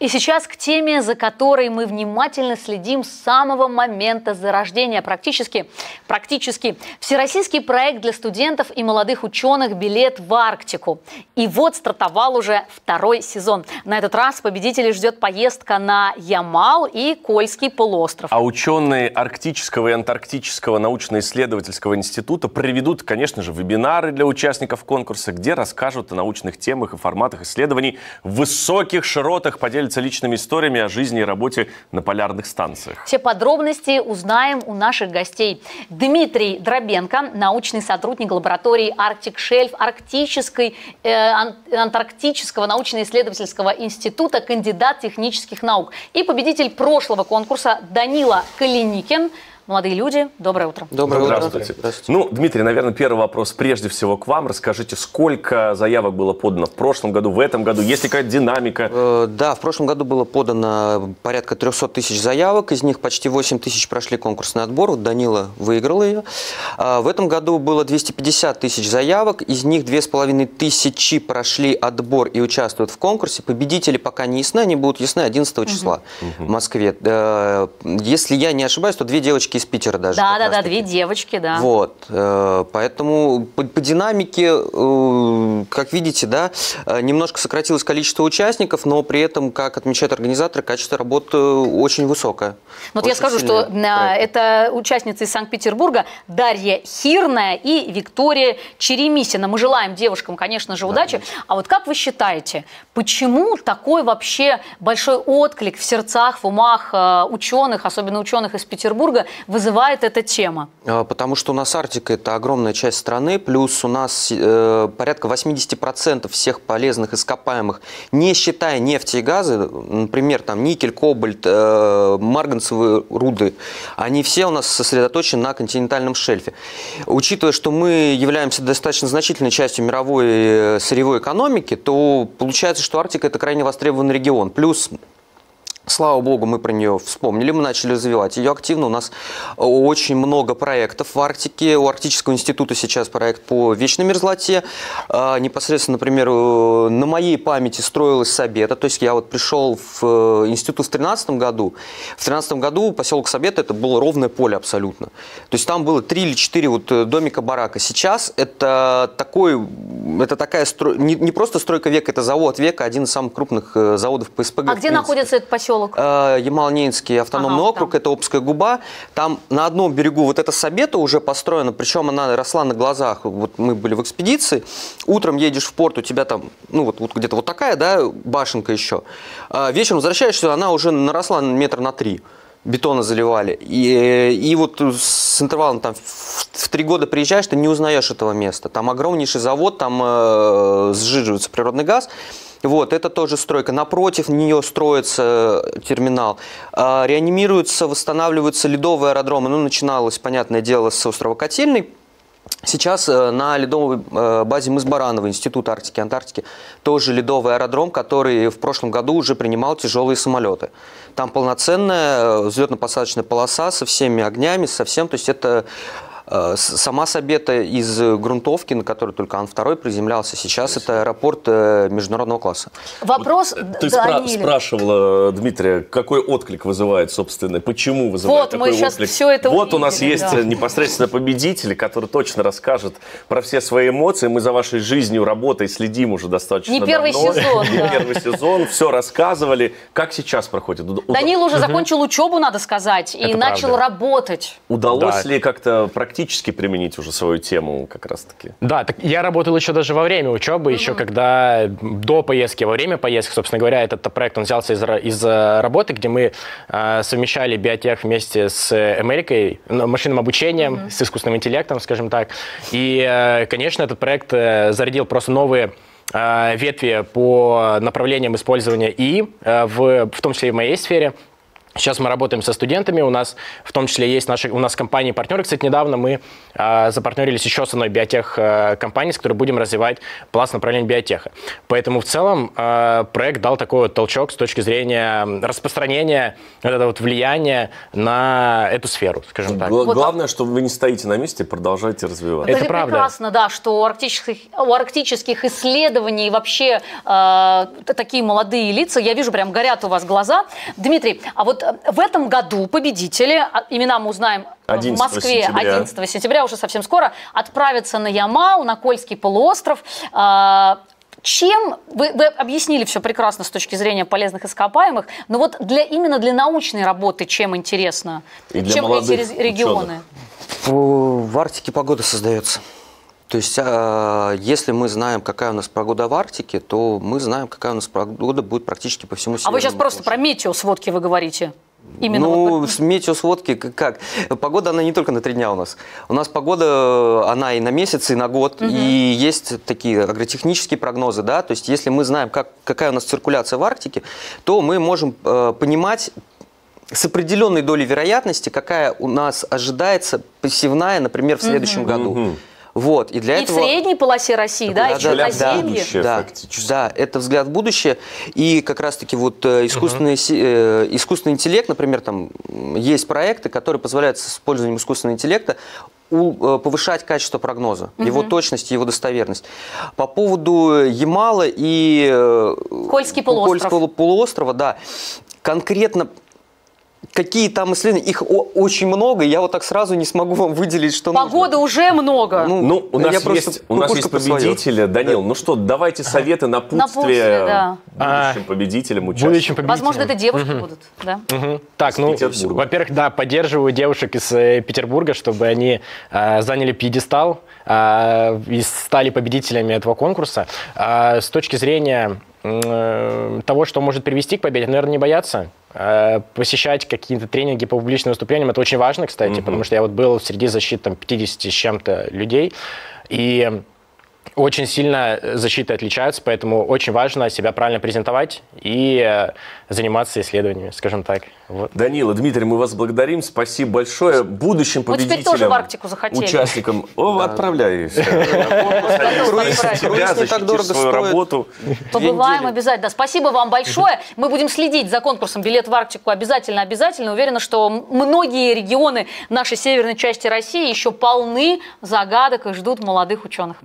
И сейчас к теме, за которой мы внимательно следим с самого момента зарождения. Практически всероссийский проект для студентов и молодых ученых «Билет в Арктику». И вот стартовал уже второй сезон. На этот раз победителей ждет поездка на Ямал и Кольский полуостров. А ученые Арктического и Антарктического научно-исследовательского института проведут, конечно же, вебинары для участников конкурса, где расскажут о научных темах и форматах исследований в высоких широтах, поделятся личными историями о жизни и работе на полярных станциях. Все подробности узнаем у наших гостей. Дмитрий Драбенко, научный сотрудник лаборатории Arctic Shelf Арктической и Антарктического научно-исследовательского института, кандидат технических наук, и победитель прошлого конкурса Данила Калиникин. Молодые люди, доброе утро. Доброе утро. Здравствуйте. Ну, Дмитрий, наверное, первый вопрос прежде всего к вам. Расскажите, сколько заявок было подано в прошлом году, в этом году? Есть ли какая-то динамика? Да, в прошлом году было подано порядка 300 тысяч заявок. Из них почти 8 тысяч прошли конкурсный отбор. Вот Данила выиграл ее. В этом году было 250 тысяч заявок. Из них 2500 прошли отбор и участвуют в конкурсе. Победители пока не ясны. Они будут ясны 11 числа в Москве. Если я не ошибаюсь, то две девочки из Питера даже. Да, две девочки, да. Вот, поэтому по динамике, как видите, да, немножко сократилось количество участников, но при этом, как отмечают организаторы, качество работы очень высокое. Вот я скажу, что это участницы из Санкт-Петербурга Дарья Хирная и Виктория Черемисина. Мы желаем девушкам, конечно же, удачи. А вот как вы считаете, почему такой вообще большой отклик в сердцах, в умах ученых, особенно ученых из Петербурга, вызывает эта тема? Потому что у нас Арктика – это огромная часть страны, плюс у нас порядка 80% всех полезных ископаемых, не считая нефти и газа, например, там никель, кобальт, марганцевые руды, они все у нас сосредоточены на континентальном шельфе. Учитывая, что мы являемся достаточно значительной частью мировой сырьевой экономики, то получается, что Арктика – это крайне востребованный регион. Плюс, слава богу, мы про нее вспомнили, мы начали развивать ее активно. У нас очень много проектов в Арктике. У Арктического института сейчас проект по вечной мерзлоте. Непосредственно, например, на моей памяти строилась Сабета. То есть я вот пришел в институт в 2013 году. В 2013 году поселок Сабета – это было ровное поле абсолютно. То есть там было 3 или 4 вот домика-барака. Сейчас это не просто стройка века, это завод века, один из самых крупных заводов по СПГ. А где находится этот поселок? Ямало-Ненецкий автономный округ, там. Это Обская губа. Там на одном берегу вот эта Сабета уже построена, причем она росла на глазах. Вот мы были в экспедиции, утром едешь в порт, у тебя там, ну вот где-то вот такая, да, башенка еще. Вечером возвращаешься, она уже наросла метр на 3. Бетона заливали. И вот с интервалом там в 3 года приезжаешь, ты не узнаешь этого места. Там огромнейший завод, там сжиживается природный газ. Вот, это тоже стройка. Напротив нее строится терминал. Реанимируются, восстанавливаются ледовые аэродромы. Ну, начиналось, понятное дело, с острова Котельный. Сейчас на ледовой базе Мыс Баранова, Института Арктики и Антарктики, тоже ледовый аэродром, который в прошлом году уже принимал тяжелые самолеты. Там полноценная взлетно-посадочная полоса со всеми огнями, со всем. То есть это сама Сабета из грунтовки, на которой только Ан-2 приземлялся. Сейчас это аэропорт международного класса. Вопрос вот, ты спрашивала, Дмитрия, какой отклик вызывает, собственно, почему вызывает вот, такой мы сейчас отклик. Все это вот увидели, у нас есть непосредственно победитель, который точно расскажет про все свои эмоции. Мы за вашей жизнью, работой следим уже достаточно давно. Не первый сезон. Все рассказывали. Как сейчас проходит? Данила уже закончил учебу, надо сказать, и начал работать. Удалось ли как-то практически применить уже свою тему как раз-таки? Да, так я работал еще даже во время учебы, еще когда до поездки, во время поездки, собственно говоря, этот проект, он взялся из работы, где мы совмещали биотех вместе с Америкой, машинным обучением, с искусственным интеллектом, скажем так. И, конечно, этот проект зародил просто новые ветви по направлениям использования ИИ, в том числе и в моей сфере. Сейчас мы работаем со студентами, у нас в том числе есть наши, у нас компании-партнеры. Кстати, недавно мы запартнерились еще с одной биотех-компанией, с которой будем развивать пласт направления биотеха. Поэтому в целом проект дал такой вот толчок с точки зрения распространения, вот этого вот влияния на эту сферу, скажем так. Главное, что вы не стоите на месте, продолжаете развиваться. Это правда. Прекрасно, да, что у арктических исследований вообще такие молодые лица, я вижу, прям горят у вас глаза. Дмитрий, а вот в этом году победители, имена мы узнаем в Москве 11 сентября, уже совсем скоро, отправятся на Ямал, на Кольский полуостров. Чем, вы объяснили все прекрасно с точки зрения полезных ископаемых, но вот именно для научной работы чем интересно? И для молодых эти регионы? В Арктике погода создается. То есть, если мы знаем, какая у нас погода в Арктике, то мы знаем, какая у нас погода будет практически по всему Северному. А вы сейчас просто про метеосводки вы говорите? Именно ну, вот... метеосводки как? Погода, она не только на 3 дня у нас. У нас погода, она и на месяц, и на год. Угу. И есть такие агротехнические прогнозы, да. То есть, если мы знаем, какая у нас циркуляция в Арктике, то мы можем понимать... с определенной долей вероятности, какая у нас ожидается посевная, например, в следующем году. Вот. И для этого... в средней полосе России, да? И да, это взгляд в будущее. И как раз-таки вот искусственный интеллект, например, там есть проекты, которые позволяют с использованием искусственного интеллекта повышать качество прогноза, его точность, его достоверность. По поводу Ямала и Кольского полуострова, да, конкретно... Какие там исследования? Их очень много, я вот так сразу не смогу вам выделить, что погода нужно. Уже много. Ну, у нас есть победители. Данил, да. Ну что, давайте советы напутствие будущим победителям, участникам. Возможно, это девушки будут, да? Так, ну, во-первых, да, поддерживаю девушек из Петербурга, чтобы они заняли пьедестал и стали победителями этого конкурса. С точки зрения того, что может привести к победе, наверное, не бояться. Посещать какие-то тренинги по публичным выступлениям. Это очень важно, кстати, потому что я вот был среди защит там, 50 с чем-то людей, и очень сильно защиты отличаются, поэтому очень важно себя правильно презентовать и заниматься исследованиями, скажем так. Вот. Данила, Дмитрий, мы вас благодарим, спасибо большое. Будущим победителям, вот тоже в Арктику захотели. Участникам, отправляйся. Побываем обязательно. Спасибо вам большое. Мы будем следить за конкурсом «Билет в Арктику» обязательно. Уверена, что многие регионы нашей северной части России еще полны загадок и ждут молодых ученых.